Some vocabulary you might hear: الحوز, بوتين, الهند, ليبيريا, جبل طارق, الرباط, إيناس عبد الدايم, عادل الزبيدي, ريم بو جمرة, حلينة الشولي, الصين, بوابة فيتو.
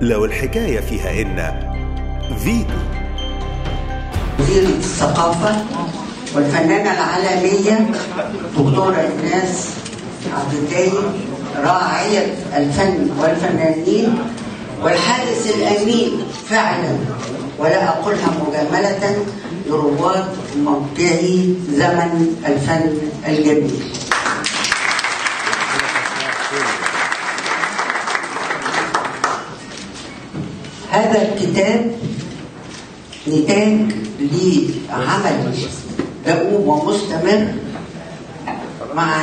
لو الحكاية فيها إن فيتو وزيرة الثقافة والفنانة العالمية دكتورة إيناس عبد الدايم راعية الفن والفنانين والحارس الأمين فعلا، ولا أقولها مجاملة، لرواد موجه زمن الفن الجميل. هذا الكتاب نتاج لعمل دؤوب ومستمر مع